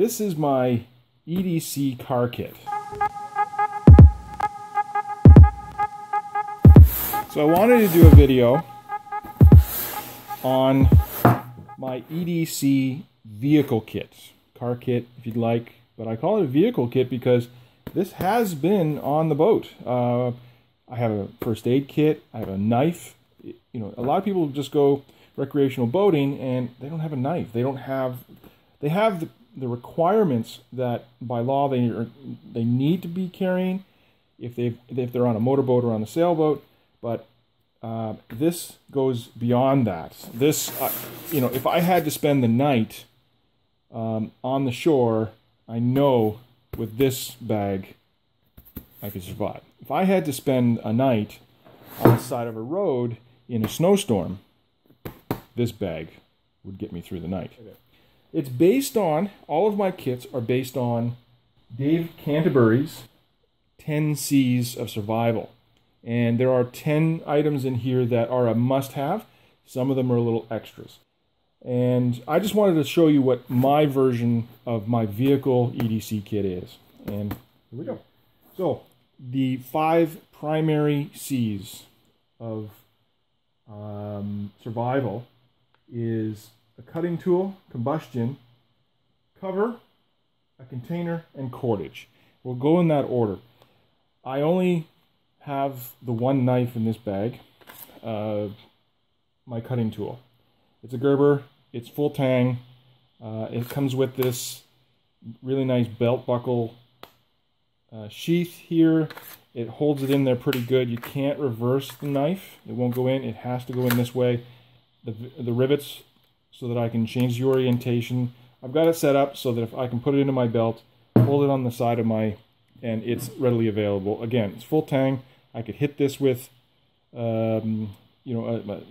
This is my EDC car kit. So I wanted to do a video on my EDC vehicle kit, car kit if you'd like, but I call it a vehicle kit because this has been on the boat. I have a first aid kit, I have a knife. You know, a lot of people just go recreational boating and they don't have a knife. They have the requirements that by law they need to be carrying if they're on a motorboat or on a sailboat. But this goes beyond that. This, you know, if I had to spend the night on the shore, I know with this bag I could survive. If I had to spend a night on the side of a road in a snowstorm, this bag would get me through the night. It's based on, all of my kits are based on Dave Canterbury's 10 C's of Survival. And there are 10 items in here that are a must-have. Some of them are a little extras. And I just wanted to show you what my version of my vehicle EDC kit is. And here we go. So, the 5 primary C's of survival is a cutting tool, combustion, cover, a container, and cordage. We'll go in that order. I only have the one knife in this bag, my cutting tool. It's a Gerber, it's full tang, it comes with this really nice belt buckle sheath here. It holds it in there pretty good. You can't reverse the knife, it won't go in, it has to go in this way. The rivets so that I can change the orientation. I've got it set up so that if I can put it into my belt, hold it on the side of my, and it's readily available. Again, it's full tang. I could hit this with, you know, a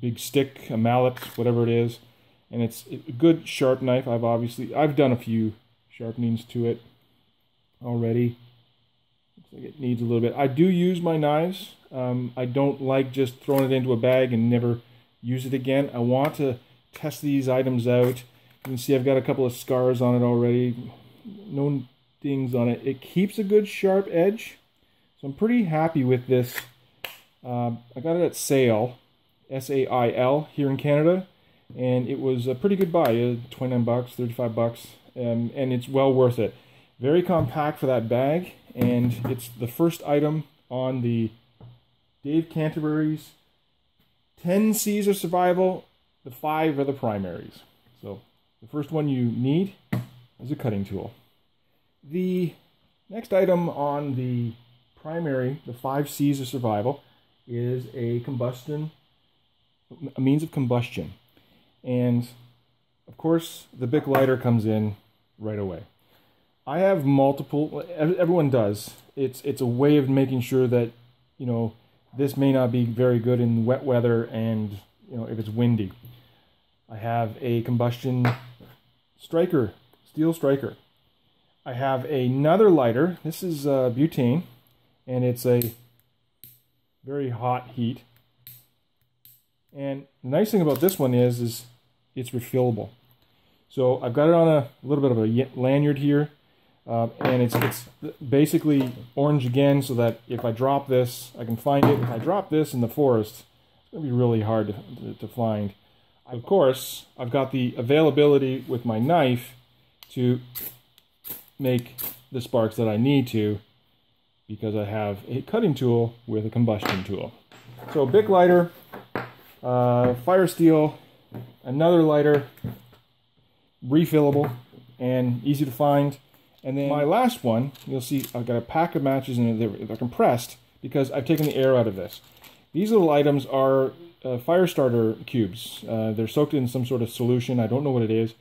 big stick, a mallet, whatever it is, and it's a good sharp knife. I've done a few sharpenings to it already. Looks like it needs a little bit. I do use my knives. I don't like just throwing it into a bag and never use it again. I want to test these items out. You can see I've got a couple of scars on it already. No things on it. It keeps a good sharp edge, so I'm pretty happy with this. I got it at Sail, S-A-I-L, here in Canada, and it was a pretty good buy, 29 bucks, 35 bucks, and it's well worth it. Very compact for that bag, and it's the first item on the Dave Canterbury's 10 C's of Survival. The 5 are the primaries. So the first one you need is a cutting tool. The next item on the primary, the 5 C's of Survival, is a means of combustion. And of course, the Bic lighter comes in right away. I have multiple, everyone does. It's a way of making sure that, you know, this may not be very good in wet weather and, you know, if it's windy. I have a combustion striker, steel striker. I have another lighter. This is butane, and it's a very hot heat. And the nice thing about this one is it's refillable. So I've got it on a little bit of a lanyard here, and it's basically orange again, so that if I drop this, I can find it. If I drop this in the forest, it's going to be really hard to find. Of course, I've got the availability with my knife to make the sparks that I need to, because I have a cutting tool with a combustion tool. So Bic lighter, fire steel, another lighter, refillable and easy to find. And then my last one, you'll see I've got a pack of matches in it. They're compressed because I've taken the air out of this. These little items are fire starter cubes. They're soaked in some sort of solution. I don't know what it is.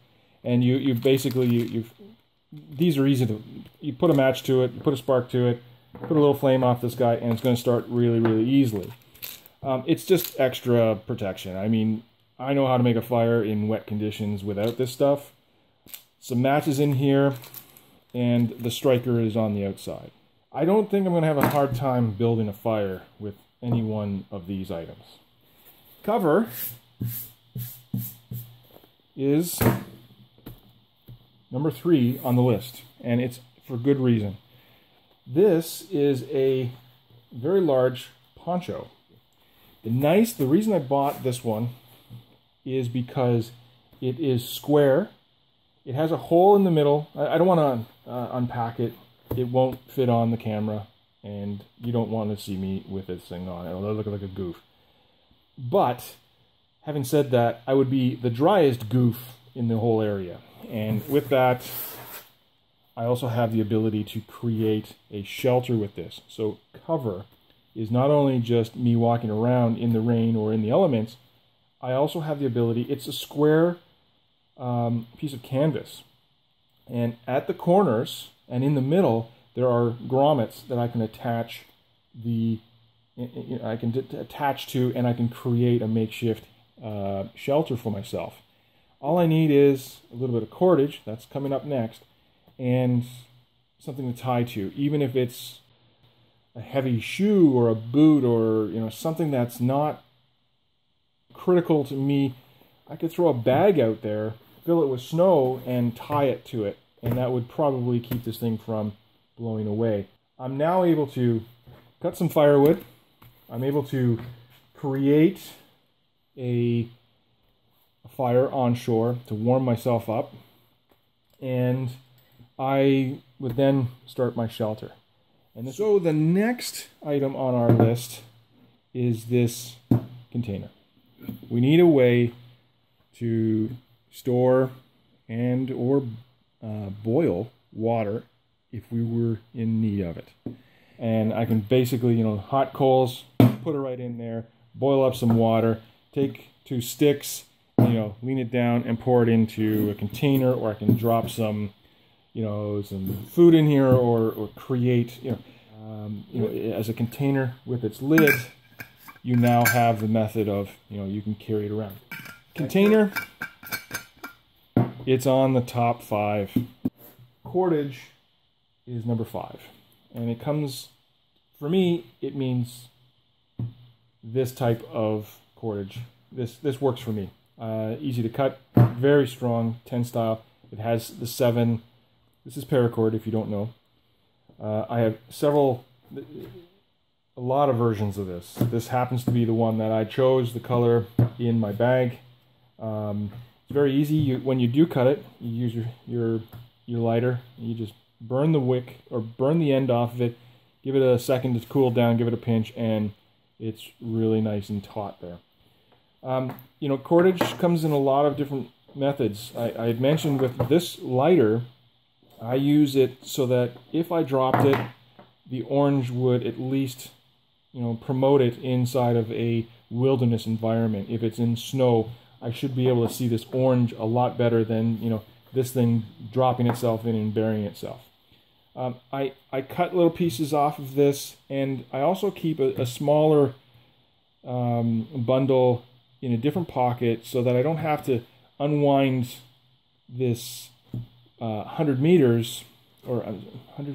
And these are easy to, you put a match to it, you put a spark to it, put a little flame off this guy, and it's going to start really, really easily. It's just extra protection. I mean, I know how to make a fire in wet conditions without this stuff. Some matches in here, and the striker is on the outside. I don't think I'm going to have a hard time building a fire with any one of these items. Cover is number 3 on the list, and it's for good reason. This is a very large poncho. The reason I bought this one is because it is square. It has a hole in the middle. I don't want to unpack it. It won't fit on the camera, and you don't want to see me with this thing on. It'll look like a goof. But having said that, I would be the driest goof in the whole area. And with that, I also have the ability to create a shelter with this. So cover is not only just me walking around in the rain or in the elements, I also have the ability, it's a square piece of canvas. And at the corners and in the middle, there are grommets that I can attach to, and I can create a makeshift shelter for myself. All I need is a little bit of cordage, that's coming up next, and something to tie to, even if it's a heavy shoe or a boot or, you know, something that's not critical to me. I could throw a bag out there, fill it with snow, and tie it to it, and that would probably keep this thing from blowing away. I'm now able to cut some firewood. I'm able to create a fire onshore to warm myself up, and I would then start my shelter. And so the next item on our list is this container. We need a way to store and or boil water if we were in need of it. And I can basically, you know, hot coals, put it right in there, boil up some water, take 2 sticks, you know, lean it down and pour it into a container, or I can drop some, you know, some food in here, or create, as a container with its lid, you now have the method of, you know, you can carry it around. Container, it's on the top 5. Cordage is number 5. And it comes, for me, it means this type of cordage. This works for me. Easy to cut, very strong, tensile. It has the 7... This is paracord, if you don't know. I have a lot of versions of this. This happens to be the one that I chose, the color in my bag. It's very easy. When you do cut it, you use your lighter. And you just burn the wick, or burn the end off of it. Give it a second to cool down, give it a pinch, and it's really nice and taut there. You know, cordage comes in a lot of different methods. I had mentioned with this lighter, I use it so that if I dropped it, the orange would at least, you know, promote it inside of a wilderness environment. If it's in snow, I should be able to see this orange a lot better than, you know, this thing dropping itself in and burying itself. I cut little pieces off of this, and I also keep a smaller bundle in a different pocket so that I don't have to unwind this 100 meters, I don't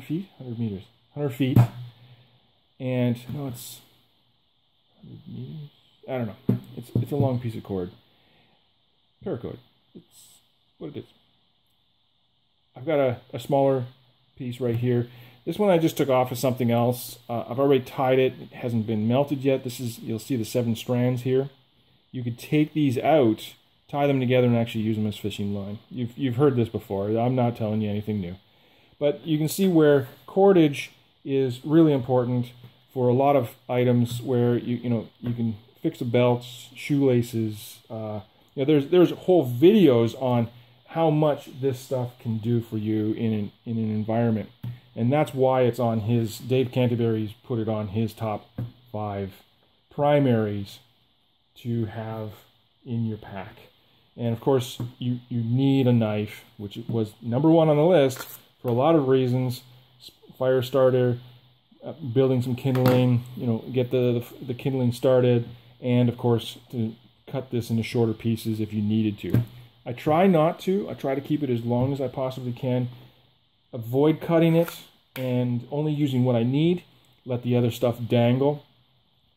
know, it's a long piece of cord, paracord, it's what it is. I've got a smaller piece right here. This one I just took off of something else. I've already tied it, it hasn't been melted yet. This is, you'll see the 7 strands here. You could take these out, tie them together, and actually use them as fishing line. You've heard this before. I'm not telling you anything new. But you can see where cordage is really important for a lot of items where you can fix the belts, shoelaces. You know, there's whole videos on how much this stuff can do for you in an environment, and that's why it's on his. Dave Canterbury's put it on his top 5 primaries to have in your pack. And of course, you need a knife, which was number 1 on the list for a lot of reasons. Fire starter, building some kindling, you know, get the kindling started, and of course, to cut this into shorter pieces if you needed to. I try not to. I try to keep it as long as I possibly can. Avoid cutting it and only using what I need. Let the other stuff dangle.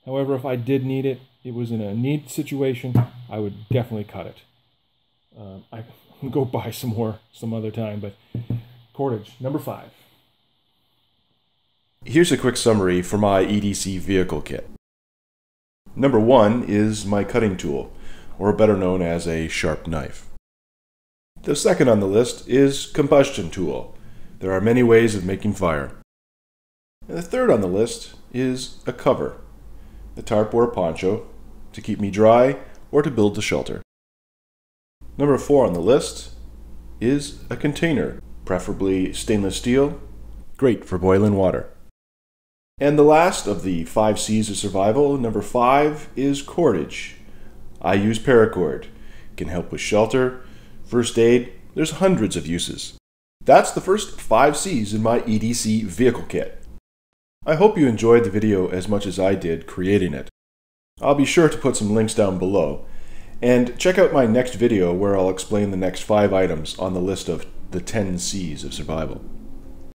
However, if I did need it, it was in a need situation, I would definitely cut it. I go buy some more some other time. But cordage, number 5. Here's a quick summary for my EDC vehicle kit. Number 1 is my cutting tool, or better known as a sharp knife. The second on the list is combustion tool. There are many ways of making fire. And the third on the list is a cover, a tarp or a poncho, to keep me dry or to build a shelter. Number 4 on the list is a container, preferably stainless steel, great for boiling water. And the last of the 5 C's of survival, number 5, is cordage. I use paracord. It can help with shelter, first aid. There's hundreds of uses. That's the first 5 C's in my EDC vehicle kit. I hope you enjoyed the video as much as I did creating it. I'll be sure to put some links down below. And check out my next video where I'll explain the next 5 items on the list of the 10 C's of survival.